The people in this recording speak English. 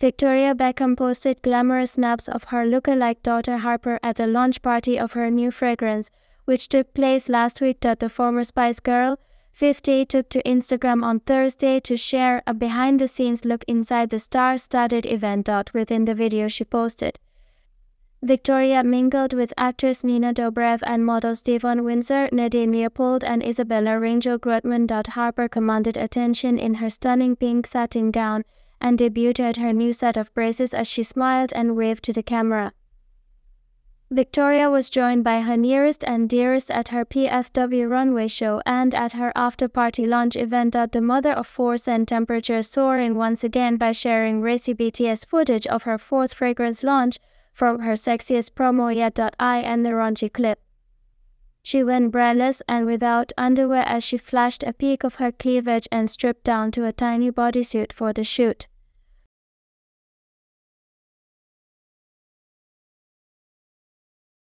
Victoria Beckham posted glamorous snaps of her look-alike daughter Harper at the launch party of her new fragrance, which took place last week. The former Spice Girl, 50, took to Instagram on Thursday to share a behind-the-scenes look inside the star-studded event. Within the video she posted, Victoria mingled with actress Nina Dobrev and models Devon Windsor, Nadine Leopold and Isabella Rangel-Grutman. Harper commanded attention in her stunning pink satin gown and debuted her new set of braces as she smiled and waved to the camera. Victoria was joined by her nearest and dearest at her PFW runway show and at her after-party launch event. The mother of four sent temperatures soaring once again by sharing racy BTS footage of her fourth fragrance launch, from her sexiest promo yet. I and the raunchy clip. She went braless and without underwear as she flashed a peek of her cleavage and stripped down to a tiny bodysuit for the shoot.